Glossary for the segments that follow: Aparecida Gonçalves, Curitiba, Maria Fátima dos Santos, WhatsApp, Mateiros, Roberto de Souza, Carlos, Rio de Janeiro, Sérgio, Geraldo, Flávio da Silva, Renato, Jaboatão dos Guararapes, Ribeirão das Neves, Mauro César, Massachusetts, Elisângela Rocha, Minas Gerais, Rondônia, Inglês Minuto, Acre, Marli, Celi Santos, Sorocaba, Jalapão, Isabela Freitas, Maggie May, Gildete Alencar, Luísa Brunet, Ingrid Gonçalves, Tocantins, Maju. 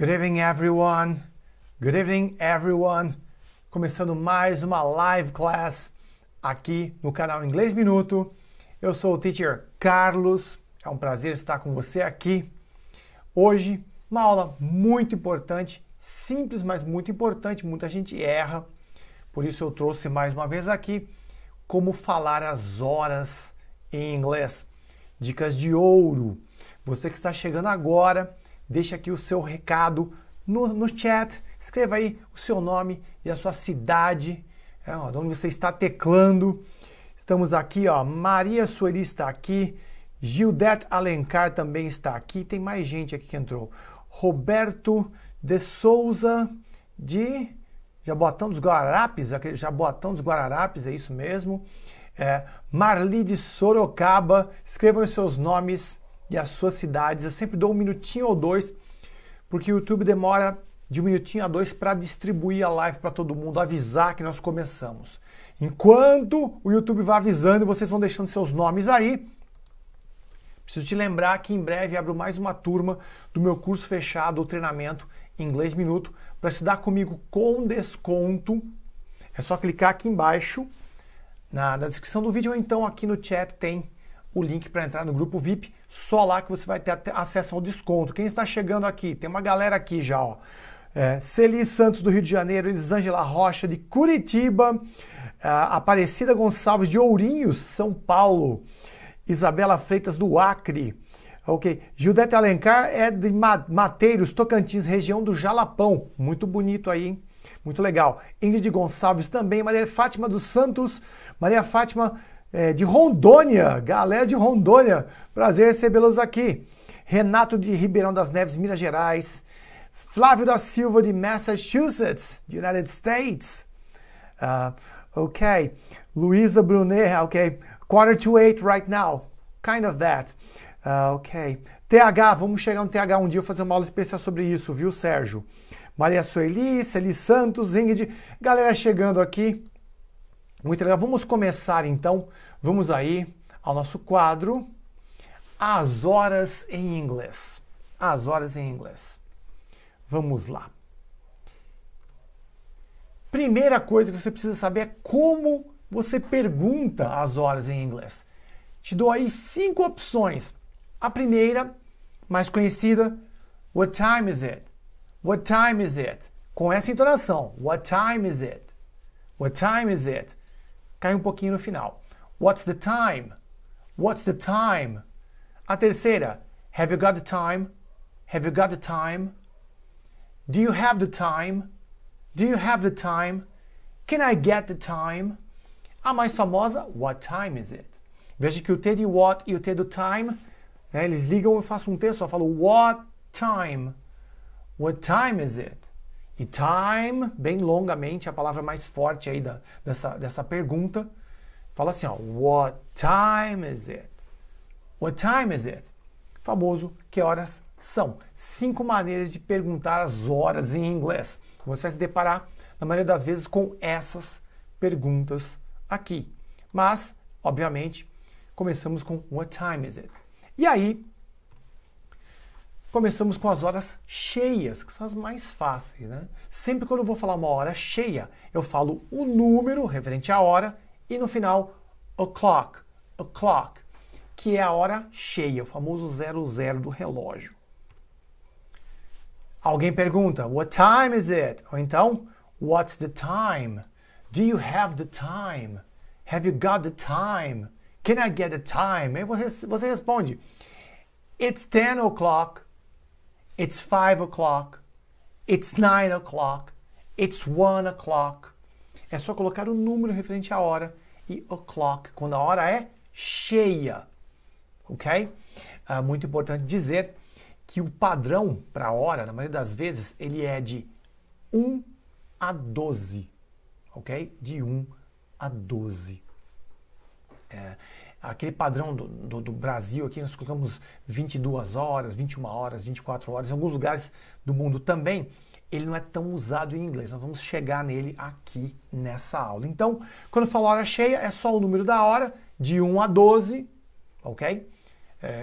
Good evening, everyone. Good evening, everyone. Começando mais uma live class aqui no canal Inglês Minuto. Eu sou o teacher Carlos. É um prazer estar com você aqui. Hoje, uma aula muito importante, simples, mas muito importante. Muita gente erra. Por isso eu trouxe mais uma vez aqui como falar as horas em inglês. Dicas de ouro. Você que está chegando agora, deixa aqui o seu recado no chat. Escreva aí o seu nome e a sua cidade, de onde você está teclando. Estamos aqui, ó, Maria Sueli está aqui, Gildete Alencar também está aqui. Tem mais gente aqui que entrou. Roberto de Souza, de Jaboatão dos Guararapes, aquele Jaboatão dos Guararapes, é isso mesmo. Marli de Sorocaba. Escrevam os seus nomes e as suas cidades. Eu sempre dou um minutinho ou dois, porque o YouTube demora de um minutinho a dois para distribuir a live para todo mundo, avisar que nós começamos. Enquanto o YouTube vai avisando, vocês vão deixando seus nomes aí. Preciso te lembrar que em breve abro mais uma turma do meu curso fechado, o treinamento Inglês Minuto, para estudar comigo com desconto. É só clicar aqui embaixo, na descrição do vídeo, ou então aqui no chat tem o link para entrar no grupo VIP. Só lá que você vai ter acesso ao desconto. Quem está chegando aqui? Tem uma galera aqui já, ó. Celi Santos do Rio de Janeiro, Elisângela Rocha de Curitiba, Aparecida Gonçalves de Ourinhos, São Paulo, Isabela Freitas do Acre, ok. Gildete Alencar é de Mateiros, Tocantins, região do Jalapão. Muito bonito aí, hein? Muito legal. Ingrid Gonçalves também, Maria Fátima dos Santos, Maria Fátima de Rondônia, galera de Rondônia, prazer recebê-los aqui. Renato de Ribeirão das Neves, Minas Gerais, Flávio da Silva de Massachusetts, United States, ok. Luísa Brunet, ok. Quarter to eight right now, kind of that, ok. TH, vamos chegar no TH um dia, fazer uma aula especial sobre isso, viu, Sérgio? Maria Sueli, Celi Santos, Ingrid, galera chegando aqui, muito legal. Vamos começar então, vamos aí ao nosso quadro, As Horas em Inglês. As Horas em Inglês. Vamos lá. Primeira coisa que você precisa saber é como você pergunta as horas em inglês. Te dou aí 5 opções. A primeira, mais conhecida, what time is it? What time is it? Com essa entonação, what time is it? What time is it? Cai um pouquinho no final. What's the time? What's the time? A terceira, have you got the time? Have you got the time? Do you have the time? Do you have the time? Can I get the time? A mais famosa, what time is it? Veja que o T de what e o T do time, né, eles ligam, eu faço um T só, falo what time? What time is it? E time, bem longamente, a palavra mais forte aí dessa pergunta. Fala assim, ó, what time is it? What time is it? Famoso, que horas são? 5 maneiras de perguntar as horas em inglês. Você vai se deparar, na maioria das vezes, com essas perguntas aqui. Mas, obviamente, começamos com what time is it? E aí, começamos com as horas cheias, que são as mais fáceis, né? Sempre quando eu vou falar uma hora cheia, eu falo o número referente à hora e no final, o'clock, o'clock, que é a hora cheia, o famoso 00 do relógio. Alguém pergunta, what time is it? Ou então, what's the time? Do you have the time? Have you got the time? Can I get the time? Aí você responde, it's 10 o'clock. It's 5 o'clock, it's 9 o'clock, it's 1 o'clock. É só colocar o número referente à hora e o'clock, quando a hora é cheia, ok? É muito importante dizer que o padrão para a hora, na maioria das vezes, ele é de 1 a 12, ok? De 1 a 12. Aquele padrão do Brasil aqui, nós colocamos 22 horas, 21 horas, 24 horas, em alguns lugares do mundo também, ele não é tão usado em inglês. Nós vamos chegar nele aqui nessa aula. Então, quando eu falo hora cheia, é só o número da hora, de 1 a 12, ok?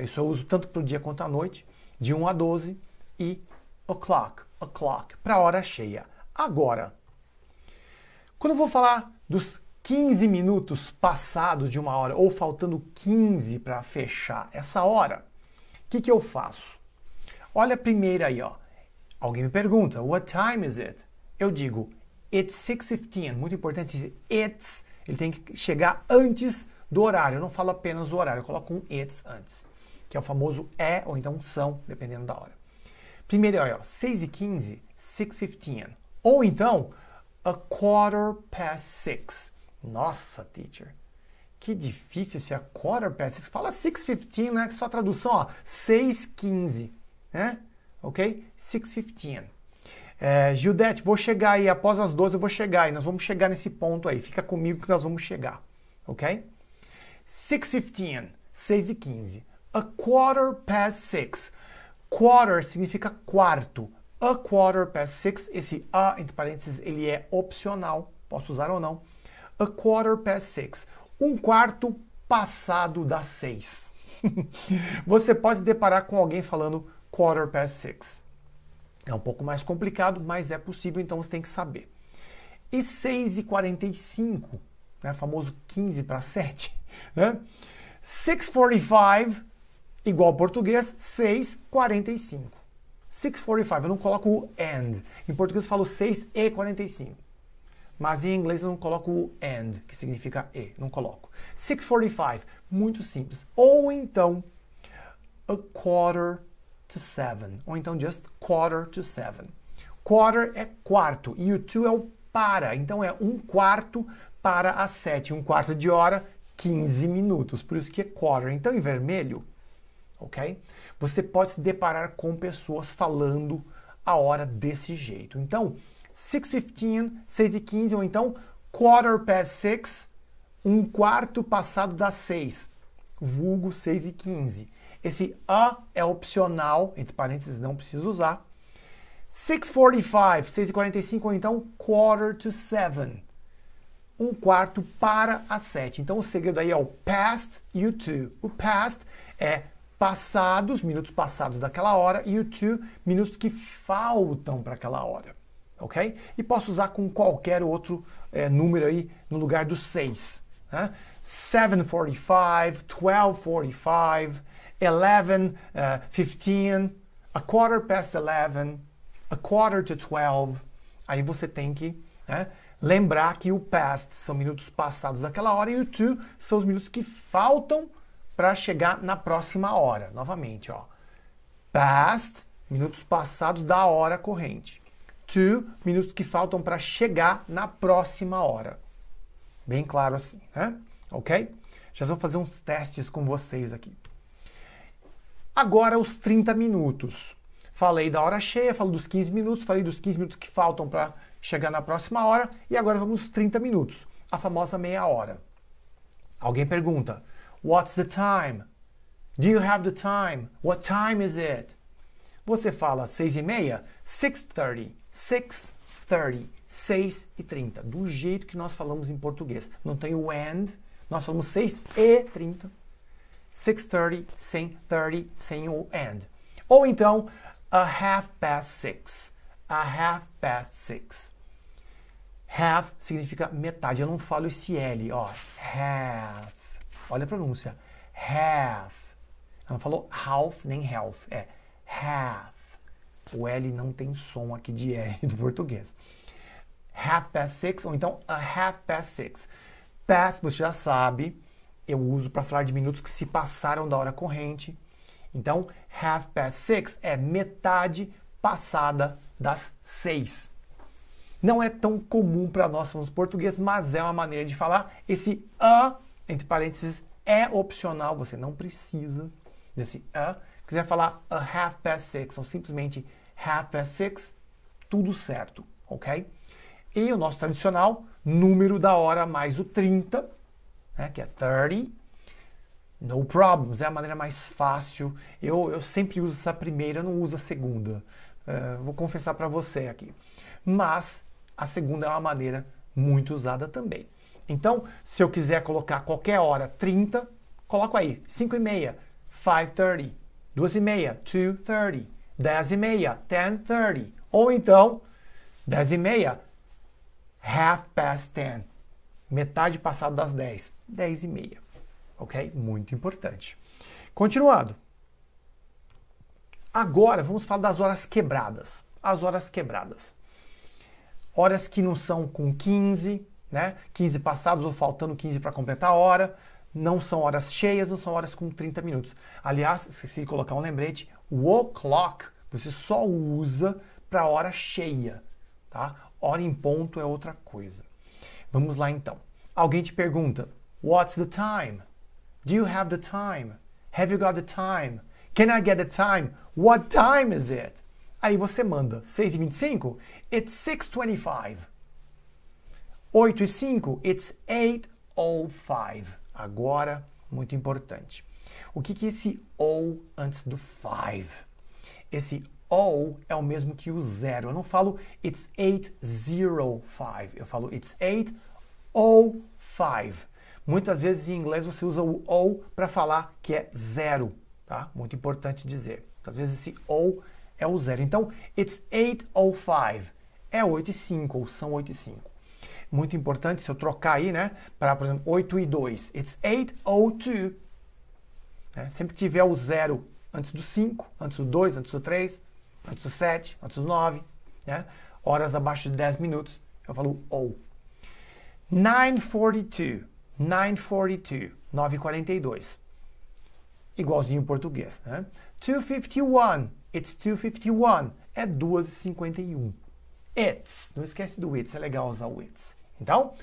Isso eu uso tanto para o dia quanto à noite, de 1 a 12 e o'clock. o'clock, para hora cheia. Agora, quando eu vou falar dos 15 minutos passados de uma hora, ou faltando 15 para fechar essa hora, o que eu faço? Olha primeiro aí, ó. Alguém me pergunta, what time is it? Eu digo, it's 6:15. Muito importante dizer it's. Ele tem que chegar antes do horário. Eu não falo apenas do horário, eu coloco um it's antes. Que é o famoso é ou então são, dependendo da hora. Primeiro, olha, ó, 6:15, 6:15. Ou então, 6:15. Nossa, teacher, que difícil esse 6:15. Fala 6:15, né? Que só a tradução, ó, 6:15, né? Ok? 6:15. É, Gildete, vou chegar aí, após as 12 eu vou chegar aí, nós vamos chegar nesse ponto aí. Fica comigo que nós vamos chegar, ok? 6:15, 6:15. 6:15. Quarter significa quarto. 6:15, esse a, entre parênteses, ele é opcional. Posso usar ou não. 6:15. 1/4 passado das 6. Você pode se deparar com alguém falando 6:15. É um pouco mais complicado, mas é possível, então você tem que saber. E 6:45, né, famoso 15 para 7, né? 6:45, igual ao português, 6:45. 6:45, eu não coloco o and. Em português eu falo 6:45. Mas em inglês eu não coloco o and, que significa e. Não coloco. 6:45, muito simples. Ou então, 6:45. Ou então, just 6:45. Quarter é quarto. E o to é o para. Então, é 1/4 para as 7. 1/4 de hora, 15 minutos. Por isso que é quarter. Então, em vermelho, ok? Você pode se deparar com pessoas falando a hora desse jeito. Então, 6:15, 6:15, ou então 6:15, 1/4 passado das 6, vulgo 6:15. Esse a é opcional, entre parênteses, não preciso usar. 6:45, 6:45, ou então 6:45, 1/4 para as 7. Então, o segredo aí é o past e o to. O past é passados, minutos passados daquela hora, e o to, minutos que faltam para aquela hora. Ok? E posso usar com qualquer outro número aí no lugar do 6. Né? 7:45, 12:45, 11:15, 11:15, 11:45. Aí você tem que lembrar que o past são minutos passados daquela hora e o to são os minutos que faltam para chegar na próxima hora. Novamente, ó. Past, minutos passados da hora corrente. To, minutos que faltam para chegar na próxima hora. Bem claro assim, né? Ok? Já vou fazer uns testes com vocês aqui. Agora os 30 minutos. Falei da hora cheia, falo dos 15 minutos, falei dos 15 minutos que faltam para chegar na próxima hora. E agora vamos aos 30 minutos, a famosa meia hora. Alguém pergunta, what's the time? Do you have the time? What time is it? Você fala 6:30, 6:30. 6:30, 6:30, do jeito que nós falamos em português. Não tem o and, nós falamos 6:30. 6:30, sem 30, sem o and. Ou então, 6:30. 6:30. Half significa metade. Eu não falo esse L, ó. Half. Olha a pronúncia. Half. Ela não falou half nem half. É half. O L não tem som aqui de R do português. 6:30, ou então 6:30. Past, você já sabe, eu uso para falar de minutos que se passaram da hora corrente. Então, 6:30 é metade passada das 6. Não é tão comum para nós falarmos português, mas é uma maneira de falar. Esse a, entre parênteses, é opcional, você não precisa desse a. Se quiser falar 6:30 ou simplesmente 6:30, tudo certo, ok? E o nosso tradicional, número da hora mais o 30, né, que é 30, no problems, é a maneira mais fácil. Eu sempre uso essa primeira, não uso a segunda. Vou confessar para você aqui. Mas a segunda é uma maneira muito usada também. Então, se eu quiser colocar qualquer hora 30, coloco aí 5:30, 5:30. 2:30, 2:30, 10:30, 10:30, Ou então, 10h30, 10:30. Metade passado das 10. 10:30. Ok? Muito importante. Continuando. Agora, vamos falar das horas quebradas. As horas quebradas. Horas que não são com 15, né? 15 passados ou faltando 15 para completar a hora. Não são horas cheias, não são horas com 30 minutos. Aliás, esqueci de colocar um lembrete, o o'clock você só usa para hora cheia, tá? Hora em ponto é outra coisa. Vamos lá então. Alguém te pergunta, what's the time? Do you have the time? Have you got the time? Can I get the time? What time is it? Aí você manda 6:25, it's 6:25. 8:05, it's 8:05. Agora, muito importante. O que é esse O antes do 5? Esse O é o mesmo que o zero. Eu não falo it's 8:05. Eu falo it's 8:05. Muitas vezes em inglês você usa o O para falar que é zero. Tá? Muito importante dizer. Às vezes esse O é o zero. Então, it's 8:05. É 8:05 ou são 8:05. Muito importante, se eu trocar aí, né, para, por exemplo, 8:02, it's 8:02, né? Sempre que tiver o 0 antes do 5, antes do 2, antes do 3, antes do 7, antes do 9, né, horas abaixo de 10 minutos, eu falo ou. 9:42, 9:42, igualzinho em português, né? 2:51, it's 2:51, é 2:51. It's, não esquece do it's, é legal usar o it's. Então,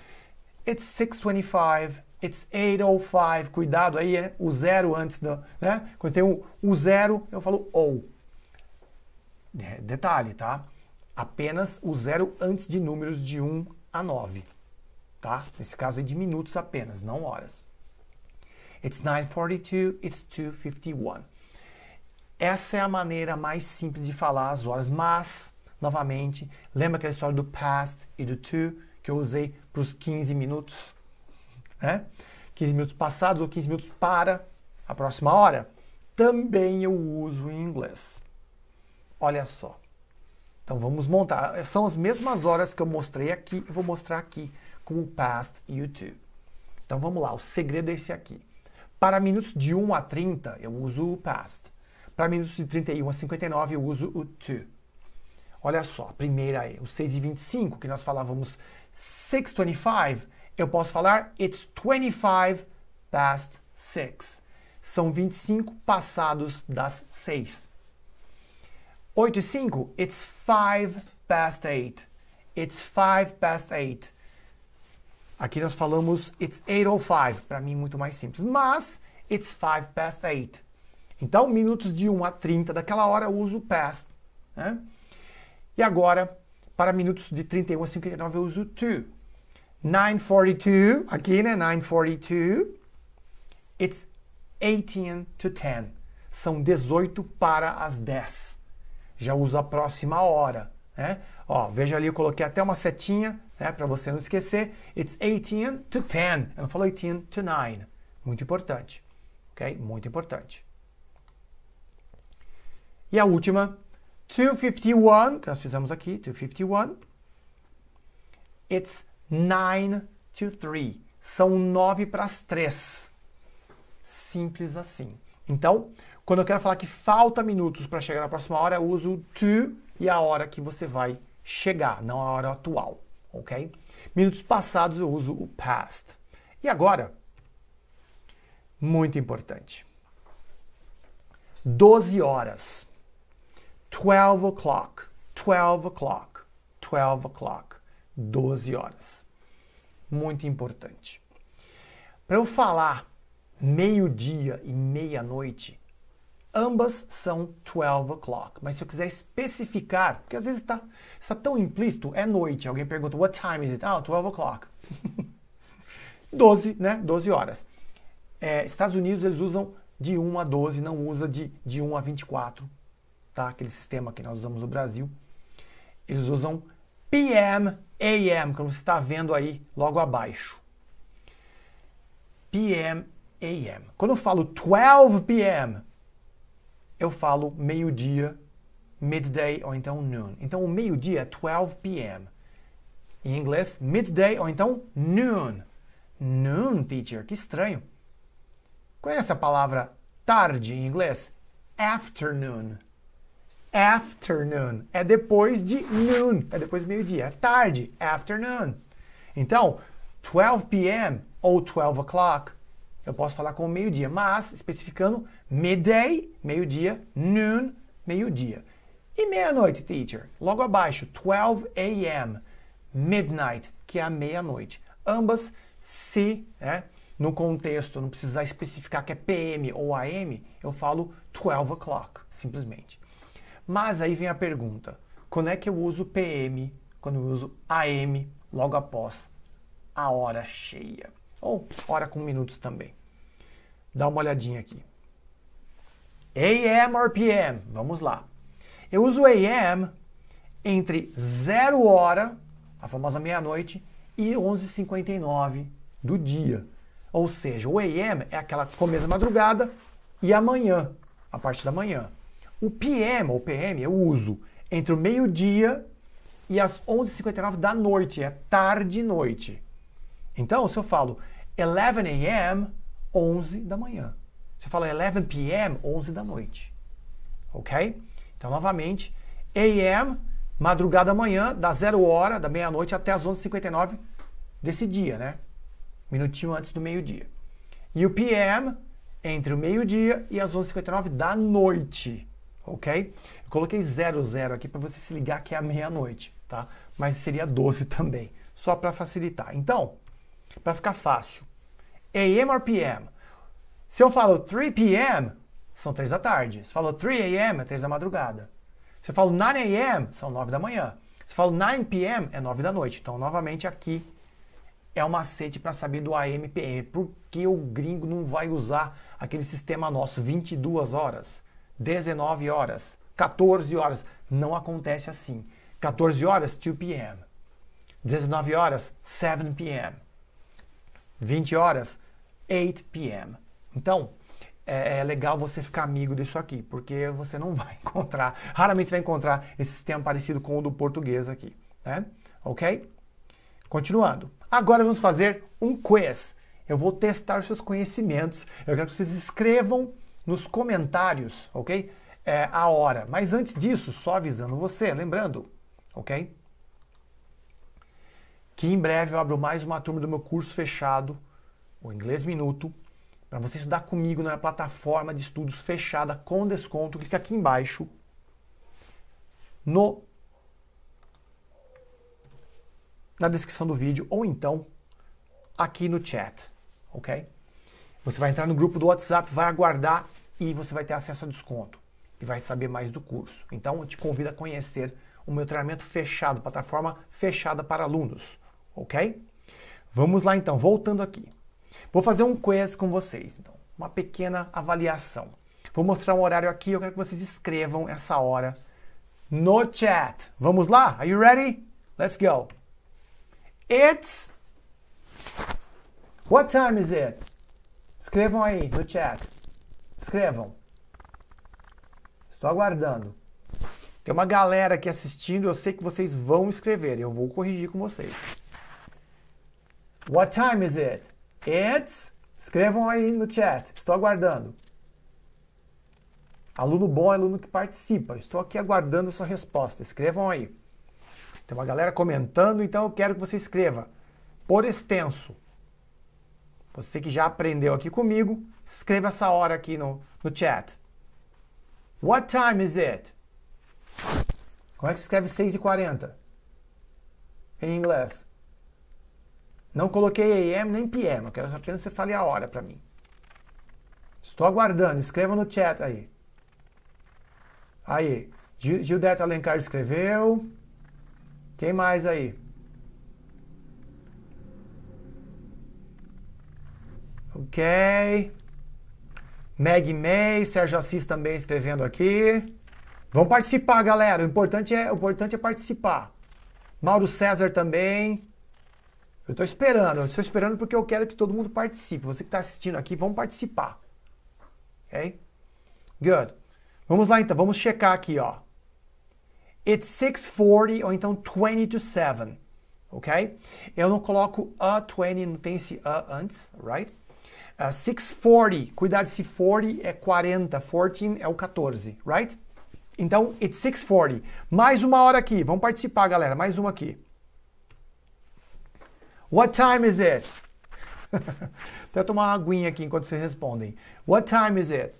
it's 6:25, it's 8:05, cuidado aí, é o zero antes da, né? Quando tem o zero, eu falo ou. Detalhe, tá? Apenas o zero antes de números de 1 a 9, tá? Nesse caso é de minutos apenas, não horas. It's 9:42, it's 2:51. Essa é a maneira mais simples de falar as horas, mas... Novamente, lembra aquela história do past e do to que eu usei para os 15 minutos? Né? 15 minutos passados ou 15 minutos para a próxima hora? Também eu uso em inglês. Olha só. Então vamos montar. São as mesmas horas que eu mostrei aqui e vou mostrar aqui com o past e o to. Então vamos lá, o segredo é esse aqui. Para minutos de 1 a 30 eu uso o past. Para minutos de 31 a 59 eu uso o to. Olha só, a primeira aí, o 6:25, que nós falávamos 6:25, eu posso falar it's 6:25. São 25 passados das 6. 8:05, it's 8:05. It's 8:05. Aqui nós falamos it's 8:05, para mim muito mais simples, mas it's 8:05. Então, minutos de 1 a 30 daquela hora eu uso past, né? E agora, para minutos de 31 a 59, eu uso o to. 9:42, aqui, né? 9:42. It's 18 to 10. São 18 para as 10. Já uso a próxima hora, né? Ó, veja ali, eu coloquei até uma setinha, né? Para você não esquecer. It's 18 to 10. Eu não falo 18 to 9. Muito importante, ok? Muito importante. E a última... 2:51, que nós fizemos aqui, 2:51, it's 9:03, são 9 para as 3, simples assim. Então, quando eu quero falar que falta minutos para chegar na próxima hora, eu uso o to e a hora que você vai chegar, não a hora atual, ok? Minutos passados eu uso o past. E agora, muito importante, 12 horas. 12:00, 12:00, 12:00, 12 horas. Muito importante. Para eu falar meio-dia e meia-noite, ambas são 12:00. Mas se eu quiser especificar, porque às vezes está tão implícito, é noite. Alguém pergunta, what time is it? Ah, 12:00. 12, né? 12 horas. É, Estados Unidos, eles usam de 1 a 12, não usa de 1 a 24. Tá? Aquele sistema que nós usamos no Brasil, eles usam PM, AM, como você está vendo aí logo abaixo. PM, AM. Quando eu falo 12 PM, eu falo meio-dia, midday ou então noon. Então o meio-dia é 12 p.m. Em inglês, midday ou então noon. Noon, teacher, que estranho. Conhece a palavra tarde em inglês? Afternoon. Afternoon é depois de noon, é depois do meio-dia, é tarde, afternoon. Então, 12 p.m. ou 12 o'clock, eu posso falar como meio-dia, mas especificando midday, meio-dia, noon, meio-dia. E meia-noite, teacher, logo abaixo, 12 a.m., midnight, que é a meia-noite. Ambas, se, né, no contexto, não precisar especificar que é PM ou AM, eu falo 12 o'clock, simplesmente. Mas aí vem a pergunta, quando é que eu uso PM, quando eu uso AM, logo após a hora cheia? Ou hora com minutos também. Dá uma olhadinha aqui. AM or PM? Vamos lá. Eu uso AM entre 0 hora, a famosa meia-noite, e 11h59 do dia. Ou seja, o AM é aquela começa madrugada e amanhã, a parte da manhã. O PM, ou PM, eu uso entre o meio-dia e as 11h59 da noite, é tarde e noite. Então, se eu falo 11 a.m., 11 da manhã. Se eu falo 11 p.m., 11 da noite. Ok? Então, novamente, a.m., madrugada amanhã, da 0 hora, da meia-noite até as 11h59 desse dia, né? Minutinho antes do meio-dia. E o p.m., entre o meio-dia e as 11h59 da noite. Ok? Eu coloquei 00 aqui para você se ligar que é a meia-noite, tá? Mas seria 12 também, só para facilitar. Então, para ficar fácil, AM ou PM? Se eu falo 3 PM, são 3 da tarde. Se eu falo 3 AM, é 3 da madrugada. Se eu falo 9 AM, são 9 da manhã. Se eu falo 9 PM, é 9 da noite. Então, novamente, aqui é um macete para saber do AM e PM. Por que o gringo não vai usar aquele sistema nosso 22 horas? 19 horas, 14 horas, não acontece assim. 14 horas, 2 p.m. 19 horas, 7 p.m. 20 horas, 8 p.m. Então, é legal você ficar amigo disso aqui, porque você não vai encontrar, raramente você vai encontrar esse sistema parecido com o do português aqui, né? Ok? Continuando. Agora vamos fazer um quiz. Eu vou testar os seus conhecimentos. Eu quero que vocês escrevam nos comentários, ok? A hora. Mas antes disso, só avisando você, lembrando, ok? Que em breve eu abro mais uma turma do meu curso fechado, o Inglês Minuto, para você estudar comigo na minha plataforma de estudos fechada com desconto. Clica aqui embaixo na descrição do vídeo ou então aqui no chat, ok? Você vai entrar no grupo do WhatsApp, vai aguardar e você vai ter acesso a desconto e vai saber mais do curso. Então, eu te convido a conhecer o meu treinamento fechado, plataforma fechada para alunos, ok? Vamos lá então, voltando aqui. Vou fazer um quiz com vocês, então, uma pequena avaliação. Vou mostrar um horário aqui, eu quero que vocês escrevam essa hora no chat. Vamos lá? Are you ready? Let's go. It's... What time is it? Escrevam aí no chat. Escrevam. Estou aguardando. Tem uma galera aqui assistindo, eu sei que vocês vão escrever. Eu vou corrigir com vocês. What time is it? It's... Escrevam aí no chat. Estou aguardando. Aluno bom é aluno que participa. Estou aqui aguardando a sua resposta. Escrevam aí. Tem uma galera comentando, então eu quero que você escreva por extenso. Você que já aprendeu aqui comigo, escreva essa hora aqui no chat. What time is it? Como é que se escreve 6h40? Em inglês. Não coloquei AM nem PM, eu quero apenas que você fale a hora para mim. Estou aguardando, escreva no chat aí. Aí, Gildete Alencar escreveu. Quem mais aí? Ok. Maggie May, Sérgio Assis também escrevendo aqui. Vão participar, galera. O importante é participar. Mauro César também. Eu estou esperando porque eu quero que todo mundo participe. Você que está assistindo aqui, vão participar. Ok? Good. Vamos lá então, vamos checar aqui, ó. It's 6:40 ou então 20 to 7, ok? Eu não coloco a 20, não tem esse a antes, right? 6:40, cuidado se 40 é 40, 14 é o 14, right? Então, it's 6:40. Mais uma hora aqui, vamos participar, galera, mais uma aqui. What time is it? Até tomar uma aguinha aqui enquanto vocês respondem. What time is it?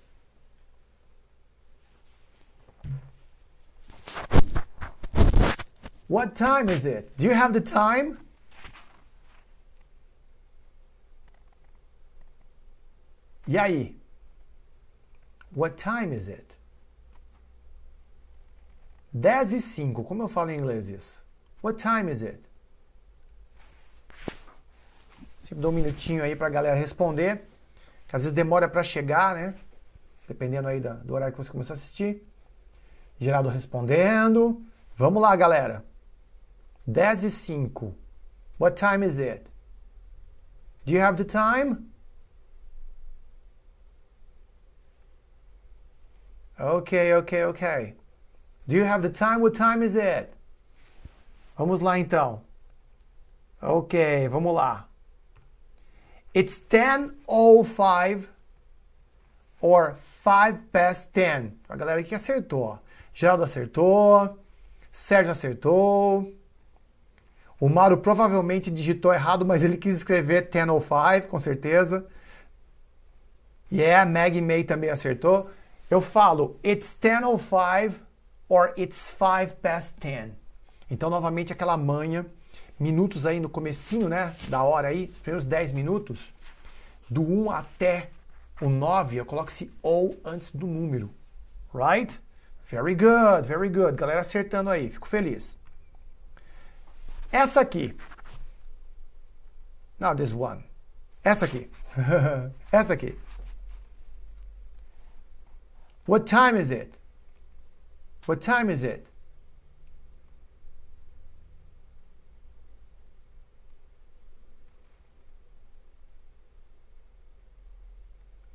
What time is it? Do you have the time? E aí? What time is it? 10:05. Como eu falo em inglês isso? What time is it? Sempre dou um minutinho aí pra galera responder. Que às vezes demora pra chegar, né? Dependendo aí do horário que você começar a assistir. Geraldo respondendo. Vamos lá, galera. 10:05. What time is it? Do you have the time? Okay. Do you have the time? What time is it? Vamos lá, então. Ok, vamos lá. It's 10:05 or 5 past 10. A galera aqui acertou. Geraldo acertou. Sérgio acertou. O Mauro provavelmente digitou errado, mas ele quis escrever 10:05, com certeza. Yeah, Maggie May também acertou. Eu falo, it's 10:05 or it's 5 past 10. Então, novamente, aquela manha, minutos aí no comecinho, né, da hora aí, primeiros 10 minutos, do 1 até o 9, eu coloco esse ou antes do número, right? Very good, galera acertando aí, fico feliz. Essa aqui. Now this one. Essa aqui. Essa aqui. What time is it? What time is it?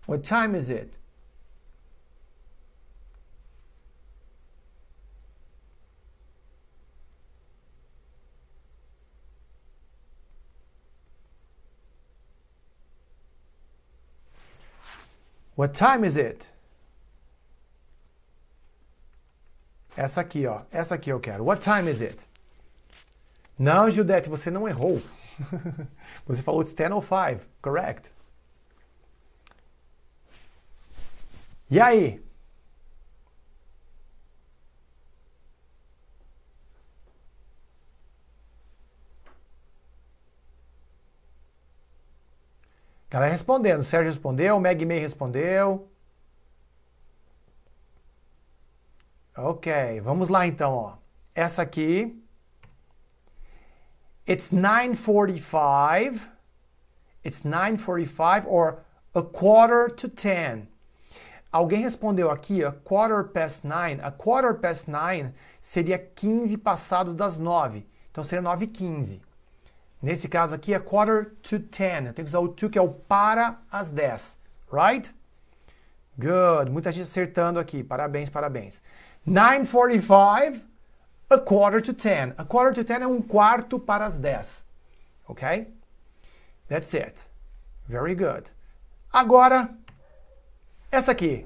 What time is it? What time is it? Essa aqui, ó. Essa aqui eu quero. What time is it? Não, Gildete, você não errou. Você falou it's 10:05. Correct. E aí? Galera respondendo. Sérgio respondeu, Maggie May respondeu. Ok, vamos lá então. Ó. Essa aqui. It's 9:45. It's 9:45 or a quarter to 10. Alguém respondeu aqui, a quarter past 9. A quarter past 9 seria 15 passado das 9. Então seria 9:15. Nesse caso aqui é quarter to 10. Eu tenho que usar o to, que é o para as 10. Right? Good. Muita gente acertando aqui. Parabéns, parabéns. 9:45, a quarter to 10. A quarter to 10 é um quarto para as 10. Ok? That's it. Very good. Agora, essa aqui.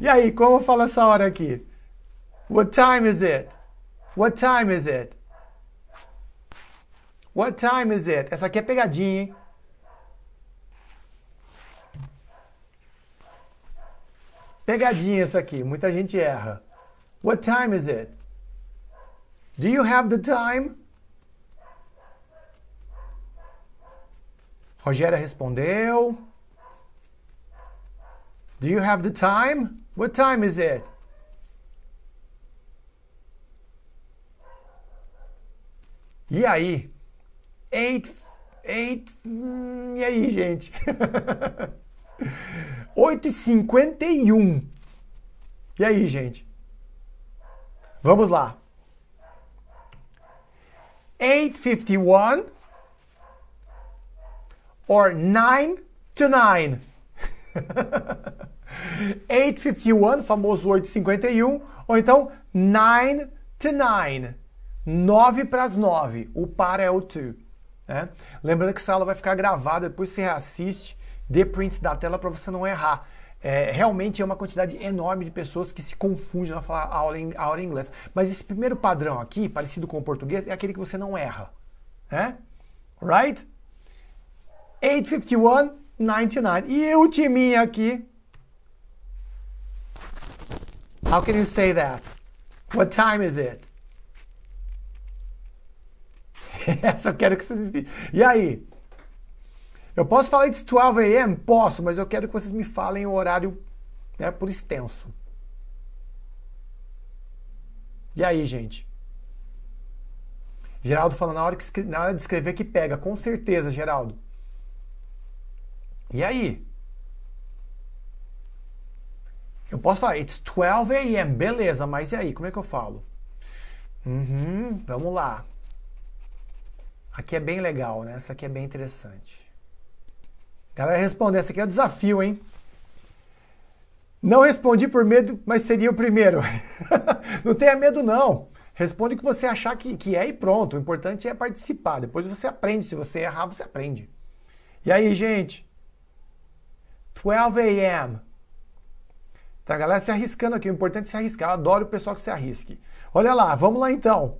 E aí, como eu falo essa hora aqui? What time is it? What time is it? What time is it? Essa aqui é pegadinha, hein? Pegadinha essa aqui. Muita gente erra. What time is it? Do you have the time? Rogéria respondeu. Do you have the time? What time is it? E aí? E aí, gente? 8:51. E aí, gente? Vamos lá. 8:51 or 9 to 9. 8:51, famoso 8:51, ou então 9 to 9, 9 para as 9, o para é o to. Né? Lembrando que essa aula vai ficar gravada, depois você reassiste, dê prints da tela para você não errar. É, realmente é uma quantidade enorme de pessoas que se confundem ao falar aula em inglês. Mas esse primeiro padrão aqui, parecido com o português, é aquele que você não erra. Né? Right? 8:51, 99. E o timinho aqui? How can you say that? What time is it? Essa eu quero que vocês... E aí? Eu posso falar it's 12 a.m.? Posso, mas eu quero que vocês me falem o horário, né, por extenso. E aí, gente? Geraldo falando, na hora de escrever que pega. Com certeza, Geraldo. E aí? Eu posso falar it's 12 a.m. Beleza, mas e aí? Como é que eu falo? Vamos lá. Aqui é bem legal, né? Essa aqui é bem interessante. Galera, responder. Essa aqui é um desafio, hein? Não respondi por medo, mas seria o primeiro. Não tenha medo, não. Responde o que você achar que é e pronto. O importante é participar. Depois você aprende. Se você errar, você aprende. E aí, gente? 12 a.m. Tá, galera? Se arriscando aqui. O importante é se arriscar. Eu adoro o pessoal que se arrisque. Olha lá. Vamos lá, então.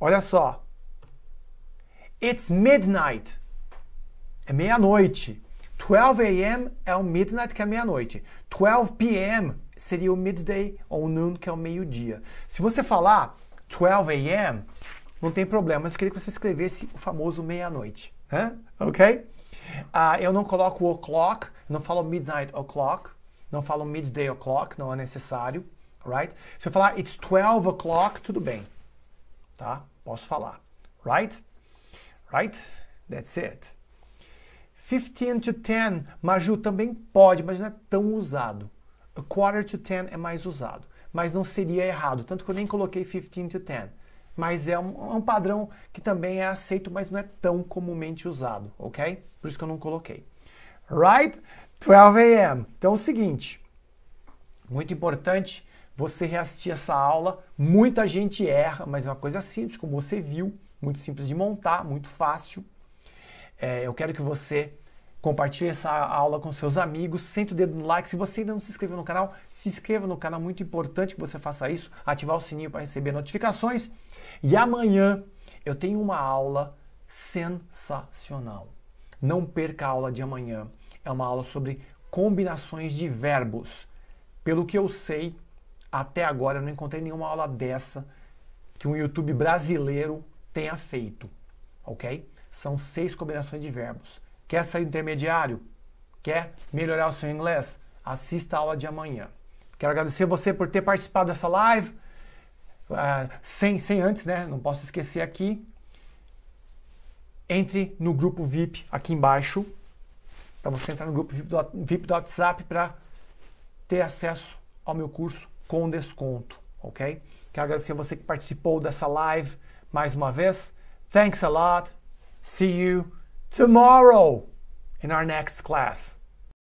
Olha só. It's midnight. É meia-noite. 12 a.m. é o midnight, que é meia-noite. 12 p.m. seria o midday ou noon, que é o meio-dia. Se você falar 12 a.m., não tem problema. Mas eu queria que você escrevesse o famoso meia-noite. Ok? Eu não coloco o o'clock, não falo midnight o'clock, não falo midday o'clock, não é necessário. Right? Se eu falar it's 12 o'clock, tudo bem. Tá? Posso falar. Right? Right? That's it. 15 to 10, Maju, também pode, mas não é tão usado. A quarter to 10 é mais usado, mas não seria errado, tanto que eu nem coloquei 15 to 10. Mas é um padrão que também é aceito, mas não é tão comumente usado, ok? Por isso que eu não coloquei. Right? 12 a.m. Então é o seguinte, muito importante você reassistir essa aula. Muita gente erra, mas é uma coisa simples, como você viu. Muito simples de montar, muito fácil. Eu quero que você compartilhe essa aula com seus amigos. Senta o dedo no like. Se você ainda não se inscreveu no canal, se inscreva no canal. Muito importante que você faça isso. Ativar o sininho para receber notificações. E amanhã eu tenho uma aula sensacional. Não perca a aula de amanhã. É uma aula sobre combinações de verbos. Pelo que eu sei, até agora eu não encontrei nenhuma aula dessa que um YouTube brasileiro tenha feito, ok? São 6 combinações de verbos. Quer sair do intermediário? Quer melhorar o seu inglês? Assista a aula de amanhã. Quero agradecer você por ter participado dessa live, sem antes, né? Não posso esquecer aqui. Entre no grupo VIP aqui embaixo, para você entrar no grupo VIP do WhatsApp para ter acesso ao meu curso com desconto, ok? Quero agradecer você que participou dessa live. Mais uma vez, thanks a lot. See you tomorrow in our next class.